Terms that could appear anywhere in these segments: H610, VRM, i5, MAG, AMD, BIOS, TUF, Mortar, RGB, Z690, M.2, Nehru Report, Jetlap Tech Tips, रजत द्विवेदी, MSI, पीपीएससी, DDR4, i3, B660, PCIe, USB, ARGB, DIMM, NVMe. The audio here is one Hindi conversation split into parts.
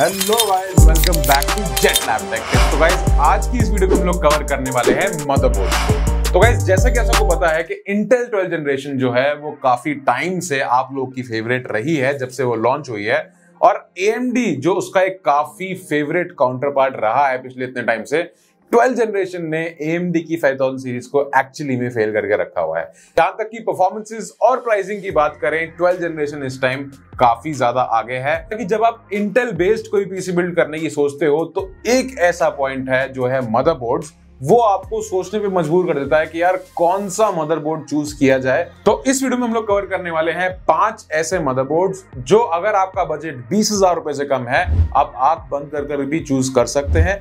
Hello guys, welcome back to Jetlap tech tips. तो गाइस, आज की इस वीडियो को हम लोग कवर करने वाले हैं मदरबोर्ड। तो गाइस, जैसा कि आप सबको पता है कि इंटेल 12 जनरेशन जो है वो काफी टाइम से आप लोग की फेवरेट रही है जब से वो लॉन्च हुई है, और AMD जो उसका एक काफी फेवरेट काउंटर पार्ट रहा है पिछले इतने टाइम से, 12 जनरेशन ने AMD की 5000 सीरीज को एक्चुअली में फेल करके रखा हुआ है। जहां तक कि परफॉर्मेंसेस और प्राइसिंग की बात करें, 12 जनरेशन इस टाइम काफी ज्यादा आगे है। क्योंकि जब आप इंटेल बेस्ड कोई पीसी बिल्ड करने की सोचते हो तो एक ऐसा पॉइंट है जो है मदरबोर्ड्स, वो आपको सोचने पे मजबूर कर देता है कि यार कौन सा मदरबोर्ड चूज किया जाए। तो इस वीडियो में हम लोग कवर करने वाले हैं 5 ऐसे मदरबोर्ड्स जो अगर आपका बजट 20,000 रुपए से कम है आप आंख बंद कर भी चूज कर सकते हैं।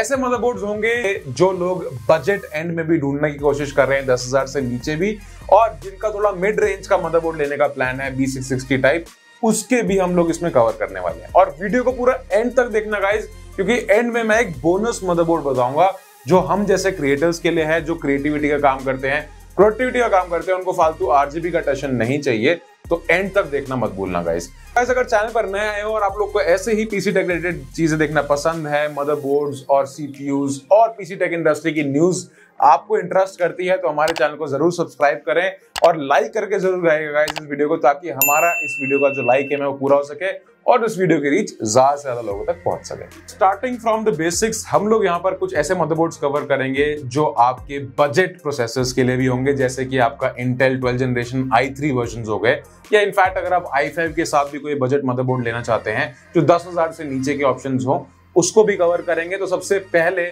ऐसे मदरबोर्ड्स होंगे जो लोग बजट एंड में भी ढूंढने की कोशिश कर रहे हैं 10,000 से नीचे भी, और जिनका थोड़ा मिड रेंज का मदरबोर्ड लेने का प्लान है B660 टाइप, उसके भी हम लोग इसमें कवर करने वाले हैं। और वीडियो को पूरा एंड तक देखना गाइज, क्योंकि एंड में मैं एक बोनस मदरबोर्ड बताऊंगा जो हम जैसे क्रिएटर्स के लिए है, जो क्रिएटिविटी का काम करते हैं, प्रोडक्टिविटी का काम करते हैं, उनको फालतू आरजीबी का टशन नहीं चाहिए। तो एंड तक देखना मत भूलना गाइस। अगर चैनल पर नए आए हो और आप लोग को ऐसे ही पीसी टेक रिलेटेड चीजें देखना पसंद है, मदरबोर्ड्स और सीपीयूज और पीसी टेक इंडस्ट्री की न्यूज आपको इंटरेस्ट करती है, तो हमारे चैनल को जरूर सब्सक्राइब करें और लाइक करके जरूर रहेगा गाइस इस वीडियो को, ताकि हमारा इस वीडियो का जो लाइक है मैं वो पूरा हो सके और इस वीडियो की रीच ज्यादा से ज्यादा लोगों तक पहुंच सके। स्टार्टिंग फ्रॉम द बेसिक्स, हम लोग यहाँ पर कुछ ऐसे मदरबोर्ड्स कवर करेंगे जो आपके बजट प्रोसेसर्स के लिए भी होंगे, जैसे कि आपका इंटेल 12 जनरेशन i3 वर्जन हो गए, या इनफैक्ट अगर आप i5 के साथ भी कोई बजट मदरबोर्ड लेना चाहते हैं जो 10,000 से नीचे के ऑप्शन हो, उसको भी कवर करेंगे। तो सबसे पहले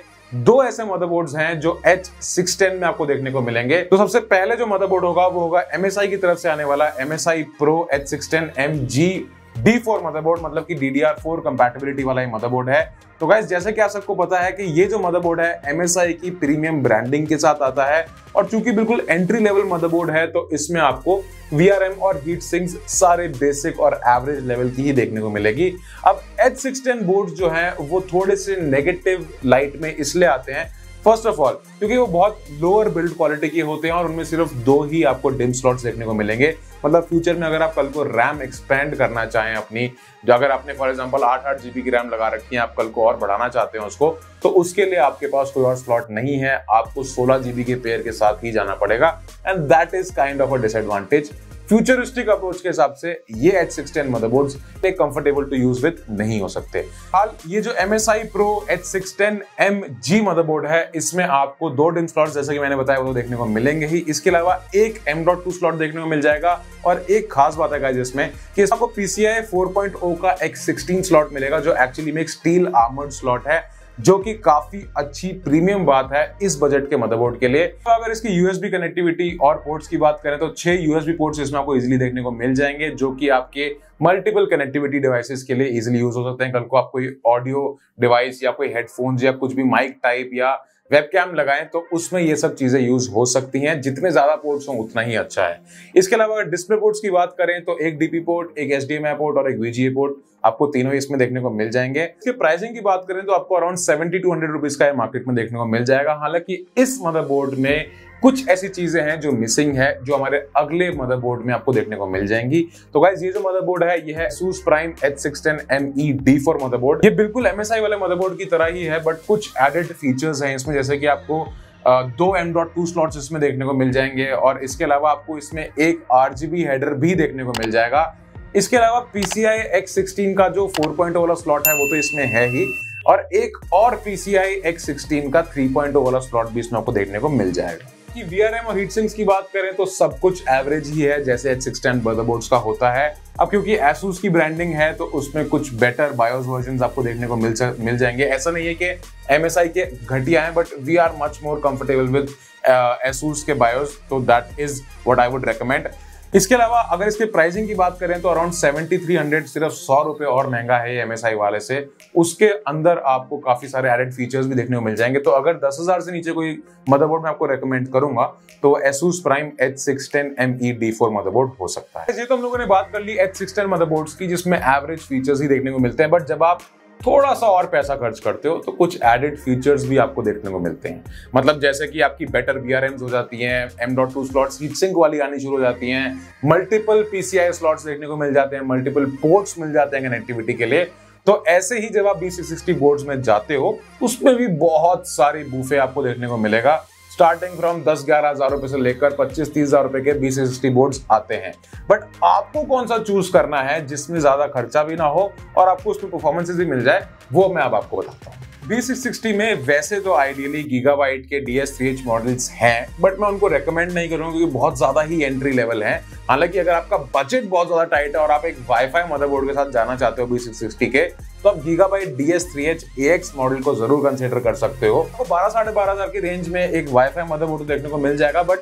2 ऐसे मदरबोर्ड्स हैं जो H610 में आपको देखने को मिलेंगे। तो सबसे पहले जो मदरबोर्ड होगा वो होगा MSI की तरफ से आने वाला MSI Pro H610M-G D4 motherboard, मतलब कि DDR4 कंपैटिबिलिटी वाला ये मदरबोर्ड है। तो गाइस, जैसे कि आप सबको पता है कि ये जो मदरबोर्ड है MSI की प्रीमियम ब्रांडिंग के साथ आता है, और चूंकि बिल्कुल एंट्री लेवल मदरबोर्ड है तो इसमें आपको VRM और हीट सिंक्स सारे बेसिक और एवरेज लेवल की ही देखने को मिलेगी। अब H610 बोर्ड जो है वो थोड़े से नेगेटिव लाइट में इसलिए आते हैं, फर्स्ट ऑफ ऑल क्योंकि वो बहुत लोअर बिल्ड क्वालिटी के होते हैं और उनमें सिर्फ 2 ही आपको डिम स्लॉट्स देखने को मिलेंगे। मतलब फ्यूचर में अगर आप कल को रैम एक्सपेंड करना चाहें अपनी, जो अगर आपने फॉर एग्जांपल 8 GB की रैम लगा रखी है, आप कल को और बढ़ाना चाहते हैं उसको, तो उसके लिए आपके पास कोई और स्लॉट नहीं है, आपको 16 GB के पेयर के साथ ही जाना पड़ेगा, and that is kind of a disadvantage. Futuristic approach के हिसाब से ये H610 motherboards comfortable to use with नहीं हो सकते। हाल ये जो MSI Pro H610MG मदरबोर्ड है, इसमें आपको 2 डिम स्लॉट्स जैसे कि मैंने बताया वो देखने को मिलेंगे ही, इसके अलावा एक M.2 स्लॉट देखने को मिल जाएगा। और एक खास बात है गाइस इसमें कि आपको PCIe 4.0 का X16 स्लॉट मिलेगा, जो एक्चुअली में एक स्टील आर्मर्ड स्लॉट है, जो कि काफी अच्छी प्रीमियम बात है इस बजट के मदरबोर्ड के लिए। तो अगर इसकी USB कनेक्टिविटी और पोर्ट्स की बात करें तो 6 USB पोर्ट्स इसमें आपको इजीली देखने को मिल जाएंगे, जो कि आपके मल्टीपल कनेक्टिविटी डिवाइसेस के लिए इजीली यूज हो सकते हैं। कल को आप कोई ऑडियो डिवाइस या कोई हेडफोन्स या कुछ भी माइक टाइप या वेबकैम लगाएं तो उसमें ये सब चीजें यूज हो सकती हैं। जितने ज्यादा पोर्ट्स हों उतना ही अच्छा है। इसके अलावा अगर डिस्प्ले पोर्ट्स की बात करें तो एक DP पोर्ट, एक HDMI पोर्ट और एक VGA पोर्ट आपको तीनों इसमें देखने को मिल जाएंगे। इसके प्राइसिंग की बात करें तो आपको अराउंड 7,200 रुपीज का मार्केट में देखने को मिल जाएगा। हालांकि इस मदरबोर्ड में कुछ ऐसी चीजें हैं जो मिसिंग है, जो हमारे अगले मदरबोर्ड में आपको देखने को मिल जाएंगी। तो गाइस, ये जो मदरबोर्ड है ये है Asus Prime H610M-E D4 motherboard. ये बिल्कुल MSI वाले मदरबोर्ड की तरह ही है, बट कुछ एडेड फीचर्स हैं इसमें, जैसे कि आपको 2 M.2 स्लॉट्स इसमें देखने को मिल जाएंगे, और इसके अलावा आपको इसमें एक RGB हेडर भी देखने को मिल जाएगा। इसके अलावा PCIe X16 का जो 4.0 वाला स्लॉट है वो तो इसमें है ही, और एक और PCIe X16 का 3.0 वाला स्लॉट भी इसमें आपको देखने को मिल जाएगा। कि VRM और हीट सिंक्स की बात करें तो सब कुछ एवरेज ही है जैसे H610 मदरबोर्ड्स का होता है। अब क्योंकि Asus की ब्रांडिंग है तो उसमें कुछ बेटर BIOS वर्जन आपको देखने को मिल जाएंगे। ऐसा नहीं है कि MSI के घटिया हैं, but we are much more comfortable with Asus के BIOS, तो that is what I would recommend. इसके अलावा अगर इसके प्राइसिंग की बात करें तो अराउंड 7,300, सिर्फ 100 रुपए और महंगा है MSI वाले से। उसके अंदर आपको काफी सारे एडेड फीचर्स भी देखने को मिल जाएंगे। तो अगर 10,000 से नीचे कोई मदरबोर्ड मैं आपको रेकमेंड करूंगा तो Asus Prime H610M-E D4 motherboard हो सकता है। ये तो हम लोगों ने बात कर ली H610 मदरबोर्ड्स की, जिसमें एवरेज फीचर्स ही देखने को मिलते हैं, बट जब आप थोड़ा सा और पैसा खर्च करते हो तो कुछ एडेड फीचर्स भी आपको देखने को मिलते हैं। मतलब जैसे कि आपकी बेटर VRMs हो जाती हैं, M.2 स्लॉट्स हीट सिंक वाली आनी शुरू हो जाती हैं, मल्टीपल PCI स्लॉट्स देखने को मिल जाते हैं, मल्टीपल पोर्ट्स मिल जाते हैं कनेक्टिविटी के लिए। तो ऐसे ही जब आप B660 बोर्ड्स में जाते हो उसमें भी बहुत सारी बूफे आपको देखने को मिलेगा। स्टार्टिंग फ्रॉम 10-11 हज़ार रुपए से लेकर 25-30 हज़ार रुपए के B660 बोर्ड्स आते हैं। बट आपको कौन सा चूज करना है जिसमें ज्यादा खर्चा भी ना हो और आपको उसमें परफॉर्मेंसेस भी मिल जाए, वो मैं अब आपको बताता हूँ। B660 में वैसे तो आइडियली गीगाबाइट के DS3H मॉडल्स हैं, बट मैं उनको रेकमेंड नहीं करूँगा क्योंकि बहुत ज़्यादा ही एंट्री लेवल हैं। हालांकि अगर आपका बजट बहुत ज़्यादा टाइट है और आप एक वाईफाई मदरबोर्ड के साथ जाना चाहते हो B660 के, तो आप गीगाबाइट DS3H AX मॉडल को जरूर कंसिडर कर सकते हो। आपको 12-12.5 हज़ार की रेंज में एक वाईफाई मदरबोर्ड देखने को मिल जाएगा, but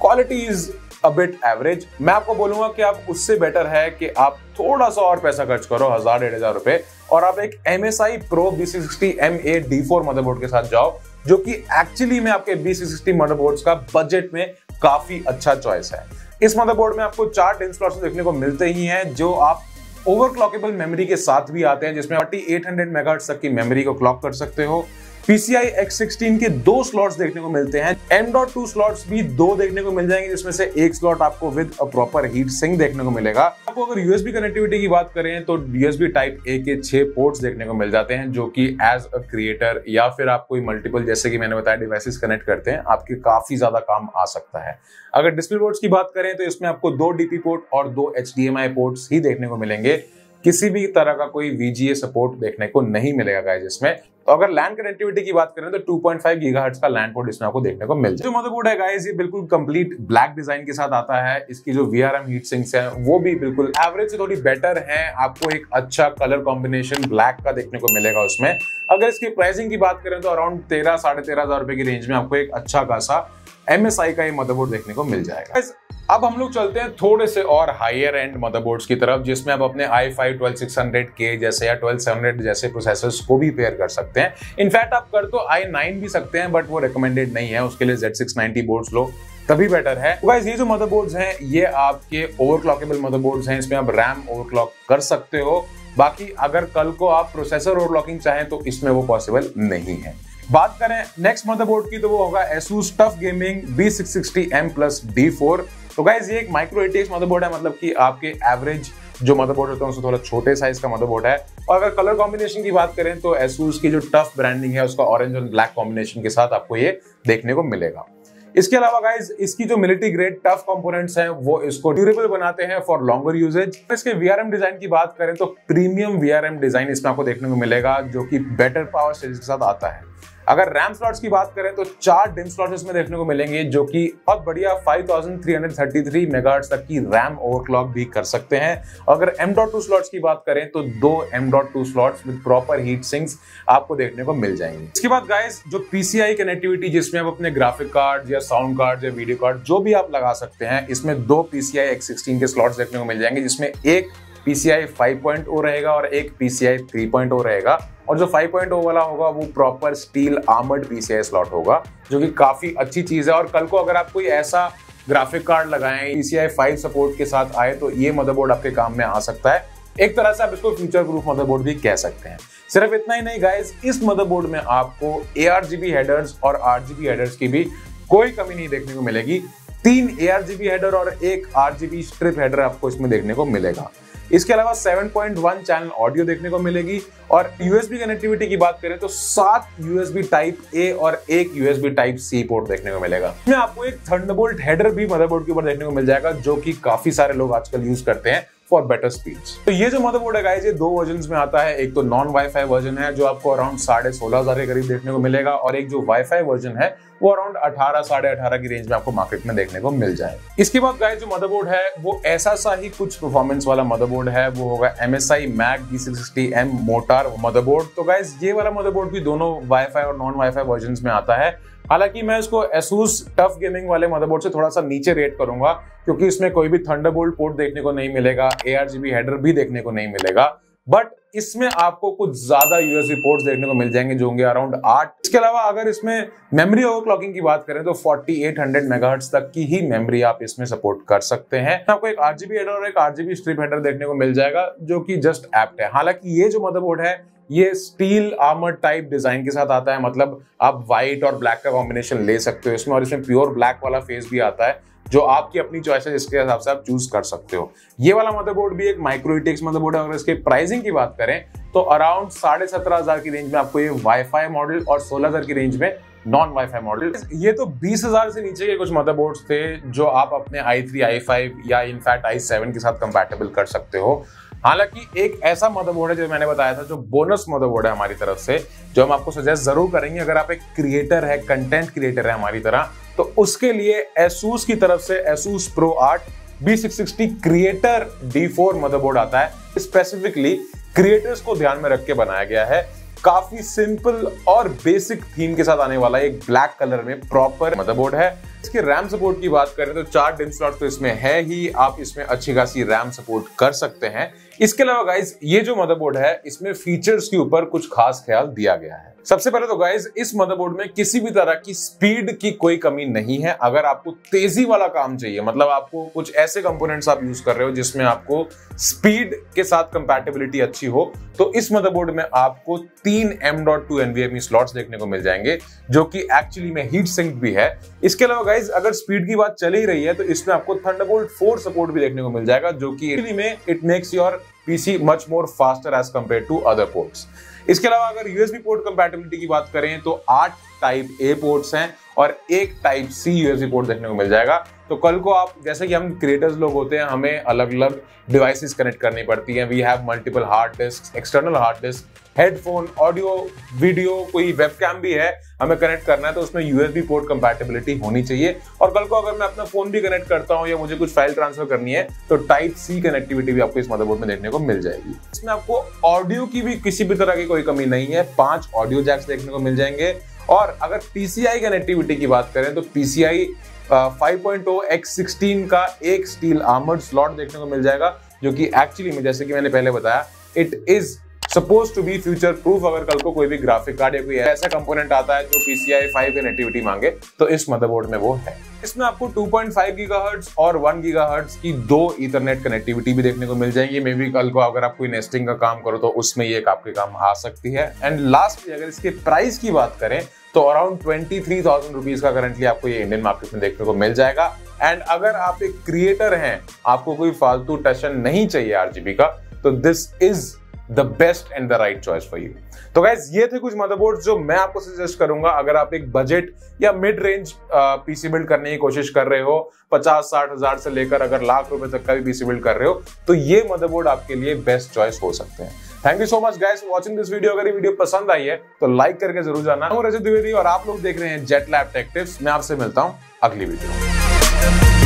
quality is a bit average. मैं आपको बोलूँगा कि आप उससे बेटर है कि आप थोड़ा सा और पैसा खर्च करो 1000-1500 रुपए और आप एक MSI Pro B660M-A D4 motherboard के साथ जाओ, जो कि एक्चुअली में आपके B660 मदरबोर्ड्स का बजट में काफी अच्छा चॉइस है। इस मदरबोर्ड में आपको 4 DIMM स्लॉट्स देखने को मिलते ही हैं जो आप ओवरक्लॉकेबल मेमोरी के साथ भी आते हैं, जिसमें 4800 मेगाहर्ट्ज तक की मेमोरी को क्लॉक कर सकते हो। PCI X16 के 2 स्लॉट्स देखने को मिलते हैं, M.2 स्लॉट्स भी 2 देखने को मिल जाएंगे, जिसमें से एक स्लॉट आपको with a proper heat sink देखने को मिलेगा। आपको अगर USB कनेक्टिविटी की बात करें तो USB टाइप A के 6 पोर्ट्स देखने को मिल जाते हैं, जो कि एज अ क्रिएटर या फिर आप कोई मल्टीपल, जैसे कि मैंने बताया, डिवाइसेस कनेक्ट करते हैं, आपके काफी ज्यादा काम आ सकता है। अगर डिस्प्ले पोर्ट्स की बात करें तो इसमें आपको 2 DP पोर्ट और 2 HDMI पोर्ट्स ही देखने को मिलेंगे, किसी भी तरह का कोई VGA सपोर्ट देखने को नहीं मिलेगा गाइस इसमें। तो अगर लैन कनेक्टिविटी की बात करें तो 2.5 गीगाहर्ट्ज का लैन पोर्ट इसमें आपको देखने को मिल जाए। जो मदरबोर्ड है गाइस, ये बिल्कुल कंप्लीट ब्लैक डिजाइन के साथ आता है। इसकी जो VRM हीट सिंक्स है वो भी बिल्कुल एवरेज से थोड़ी बेटर है, आपको एक अच्छा कलर कॉम्बिनेशन ब्लैक का देखने को मिलेगा उसमें। अगर इसकी प्राइसिंग की बात करें तो अराउंड 13-13.5 हज़ार रुपए की रेंज में आपको एक अच्छा खासा MSI का ये मदरबोर्ड देखने को मिल जाएगा। अब हम लोग चलते हैं थोड़े से और हायर एंड मदरबोर्ड्स की तरफ, जिसमें आप अपने i5 12600K जैसे या 12700 जैसे प्रोसेसर्स को भी पेयर कर सकते हैं। इनफैक्ट आप कर तो i9 भी सकते हैं, बट वो रिकमेंडेड नहीं है, उसके लिए Z690 बोर्ड्स लो तभी बेटर है। गाइस, ये जो मदरबोर्ड्स हैं ये आपके ओवरक्लॉकेबल मदरबोर्ड्स हैं, इसमें आप रैम ओवरक्लॉक कर सकते हो। बाकी अगर कल को आप प्रोसेसर ओवरक्लॉकिंग चाहें तो इसमें वो पॉसिबल नहीं है। बात करें नेक्स्ट मदरबोर्ड की तो वो होगा Asus TUF Gaming B660M+ D4। तो गाइज ये एक माइक्रो ATX मदरबोर्ड है, मतलब कि आपके एवरेज जो मदरबोर्ड होता है उससे थोड़ा छोटे साइज का मदरबोर्ड है। और अगर कलर कॉम्बिनेशन की बात करें तो Asus की जो टफ ब्रांडिंग है उसका ऑरेंज और ब्लैक कॉम्बिनेशन के साथ आपको ये देखने को मिलेगा। इसके अलावा गाइज इसकी जो मिलिट्री ग्रेड टफ कंपोनेंट्स हैं वो इसको ड्यूरेबल बनाते हैं फॉर लॉन्गर यूजेज। इसके VRM डिजाइन की बात करें तो प्रीमियम VRM डिजाइन इसमें आपको देखने को मिलेगा, जो कि बेटर पावर स्टेज के साथ आता है। अगर रैम स्लॉट्स की बात करें तो 4 डिम स्लॉट्स इसमें देखने को मिलेंगे, जो कि बहुत बढ़िया 5333 मेगाहर्ट्ज तक की रैम ओवरक्लॉक भी कर सकते हैं। अगर M.2 स्लॉट्स की बात करें तो 2 M.2 slots with proper heat sinks आपको देखने को मिल जाएंगे। इसके बाद गाइस जो PCI कनेक्टिविटी, जिसमें आप अपने ग्राफिक कार्ड या साउंड कार्ड या वीडियो कार्ड जो भी आप लगा सकते हैं, इसमें 2 PCI X16 के स्लॉट्स देखने को मिल जाएंगे, जिसमें एक PCI 5.0 रहेगा और एक PCI 3.0 रहेगा। और जो 5.0 वाला होगा वो proper steel armoured PCI slot होगा, जो कि काफी अच्छी चीज है। और कल को अगर आप कोई ऐसा ग्राफिक कार्ड लगाएं PCI 5 सपोर्ट के साथ आए तो ये मदरबोर्ड आपके काम में आ सकता है। एक तरह से आप इसको फ्यूचर प्रूफ मदरबोर्ड भी कह सकते हैं। सिर्फ इतना ही नहीं गाइज, इस मदरबोर्ड में आपको ARGB हेडर्स और RGB हेडर्स की भी कोई कमी नहीं देखने को मिलेगी। 3 ARGB हेडर और एक RGB स्ट्रिप हेडर आपको इसमें देखने को मिलेगा। इसके अलावा 7.1 चैनल ऑडियो देखने को मिलेगी। और USB कनेक्टिविटी की बात करें तो 7 USB टाइप A और एक USB टाइप C पोर्ट देखने को मिलेगा। इसमें आपको एक थंडरबोल्ट हेडर भी मदरबोर्ड के ऊपर देखने को मिल जाएगा, जो कि काफी सारे लोग आजकल यूज करते हैं फॉर बेटर स्पीड्स। तो ये जो मदरबोर्ड है गाइस ये 2 वर्जन में आता है। एक तो नॉन वाईफाई वर्जन है जो आपको अराउंड 16,500 के करीब देखने को मिलेगा, और एक जो वाईफाई वर्जन है वो अराउंड 18-18.5 की रेंज में आपको मार्केट में देखने को मिल जाए। इसके बाद गाइस जो मदरबोर्ड है वो ऐसा सा ही कुछ परफॉर्मेंस वाला मदरबोर्ड है, वो होगा MSI MAG B660M Mortar motherboard. तो गाइस ये वाला मदरबोर्ड भी दोनों वाईफाई और नॉन वाईफाई वर्जन में आता है। हालांकि मैं इसको Asus TUF Gaming वाले मदरबोर्ड से थोड़ा सा नीचे रेट करूंगा, क्योंकि इसमें कोई भी थंडरबोल्ट पोर्ट देखने को नहीं मिलेगा, ARGB हेडर भी देखने को नहीं मिलेगा, बट इसमें आपको कुछ ज्यादा USB पोर्ट्स देखने को मिल जाएंगे, जो होंगे अराउंड 8। इसके अलावा अगर इसमें मेमोरी ओवरक्लॉकिंग की बात करें तो 4800 मेगाहर्ट्ज तक की ही मेमोरी आप इसमें सपोर्ट कर सकते हैं। आपको एक RGB हेडर और एक RGB स्ट्रिप हेडर देखने को मिल जाएगा, जो कि जस्ट एप्ट है। हालांकि ये जो मदरबोर्ड है ये स्टील आर्मर टाइप डिजाइन के साथ आता है, मतलब आप व्हाइट और ब्लैक का कॉम्बिनेशन ले सकते हो इसमें, और इसमें प्योर ब्लैक वाला फेस भी आता है। जो आपकी अपनी चॉइस है, जिसके हिसाब से आप चूज कर सकते हो। ये वाला मदरबोर्ड भी एक माइक्रोइटेक्स मदरबोर्ड है। अगर इसके प्राइसिंग की बात करें तो अराउंड 17,500 की रेंज में आपको ये वाईफाई मॉडल और 16,000 की रेंज में नॉन वाईफाई मॉडल। ये तो 20,000 से नीचे के कुछ मदरबोर्ड्स थे जो आप अपने i3, i5 या इनफैक्ट i7 के साथ कंपैटिबल कर सकते हो। हालांकि एक ऐसा मदरबोर्ड है जो मैंने बताया था, जो बोनस मदरबोर्ड है हमारी तरफ से, जो हम आपको सजेस्ट जरूर करेंगे। अगर आप एक क्रिएटर है, कंटेंट क्रिएटर है हमारी तरह, तो उसके लिए Asus की तरफ से Asus Pro Art B660 Creator D4 motherboard आता है। स्पेसिफिकली क्रिएटर्स को ध्यान में रख के बनाया गया है। काफी सिंपल और बेसिक थीम के साथ आने वाला एक ब्लैक कलर में प्रॉपर मदरबोर्ड है। इसके रैम सपोर्ट की बात करें तो 4 डिम स्लॉट तो इसमें है ही, आप इसमें अच्छी खासी रैम सपोर्ट कर सकते हैं। इसके अलावा गाइज, ये जो मदरबोर्ड है इसमें फीचर्स के ऊपर कुछ खास ख्याल दिया गया है। सबसे पहले तो गाइज, इस मदरबोर्ड में किसी भी तरह की स्पीड की कोई कमी नहीं है। अगर आपको तेजी वाला काम चाहिए, मतलब आपको कुछ ऐसे कंपोनेंट्स आप यूज कर रहे हो जिसमें आपको स्पीड के साथ कंपैटिबिलिटी अच्छी हो, तो इस मदरबोर्ड में आपको 3 M.2 NVMe स्लॉट्स देखने को मिल जाएंगे, जो कि एक्चुअली में हीट सिंक भी है। इसके अलावा गाइज, अगर स्पीड की बात चल ही रही है तो इसमें आपको थंडरबोल्ट 4 सपोर्ट भी देखने को मिल जाएगा, जो कि एक्चुअली में it makes your PC much more faster as compare to other ports. इसके अलावा अगर यूएसबी पोर्ट कंपैटिबिलिटी की बात करें तो 8 टाइप ए पोर्ट्स हैं और 1 टाइप सी यूएसबी पोर्ट देखने को मिल जाएगा। तो कल को आप, जैसे कि हम क्रिएटर्स लोग होते हैं, हमें अलग अलग डिवाइसेस कनेक्ट करनी पड़ती हैं। We have multiple hard disk, external hard disk, headphone, audio, video, कोई वेबकैम भी है, हमें कनेक्ट करना है, तो उसमें यूएसबी पोर्ट कंपैटिबिलिटी होनी चाहिए। और कल को अगर मैं अपना फोन भी कनेक्ट करता हूं या मुझे कुछ फाइल ट्रांसफर करनी है तो टाइप सी कनेक्टिविटी भी आपको इस मदरबोर्ड में देखने को मिल जाएगी। इसमें आपको ऑडियो की भी किसी भी तरह की कोई कमी नहीं है, 5 ऑडियो जैक्स देखने को मिल जाएंगे। और अगर PCI कनेक्टिविटी की बात करें तो PCI 5.0x16 का एक स्टील आर्मर्ड स्लॉट देखने को मिल जाएगा, जो कि एक्चुअली में, जैसे कि मैंने पहले बताया, it is suppose to be future proof. अगर कल को कोई भी ग्राफिक कार्ड या कोई ऐसा कंपोनेंट आता है जो PCI 5 कनेक्टिविटी मांगे तो इस मदरबोर्ड में वो है। इसमें आपको 2.5 गीगाहर्ट्ज और 1 गीगाहर्ट्ज की 2 ईथरनेट कनेक्टिविटी भी देखने को मिल जाएगी। मे बी कल को अगर आप कोई नेस्टिंग का काम करो तो उसमें ये आपके काम आ सकती है। एंड लास्टली अगर इसके प्राइस की बात करें तो अराउंड 23,000 रुपीज का करंटली आपको ये इंडियन मार्केट में देखने को मिल जाएगा। एंड अगर आप एक क्रिएटर हैं, आपको कोई फालतू टशन नहीं चाहिए आरजीबी का, तो this is the best and the right choice for you. तो गाइज, ये थे कुछ मदरबोर्ड्स जो मैं आपको सजेस्ट करूंगा अगर आप एक बजट या मिड रेंज पीसी बिल्ड करने की कोशिश कर रहे हो। 50-60 हजार से लेकर अगर लाख रुपए तक का भी पीसी बिल्ड कर रहे हो तो ये मदरबोर्ड आपके लिए बेस्ट चॉइस हो सकते हैं। Thank you so much guys for watching this video. अगर ये वीडियो पसंद आई है तो लाइक करके जरूर जाना। रजत द्विवेदी और आप लोग देख रहे हैं जेटलैब टेक टिप्स। मैं आपसे मिलता हूँ अगली वीडियो।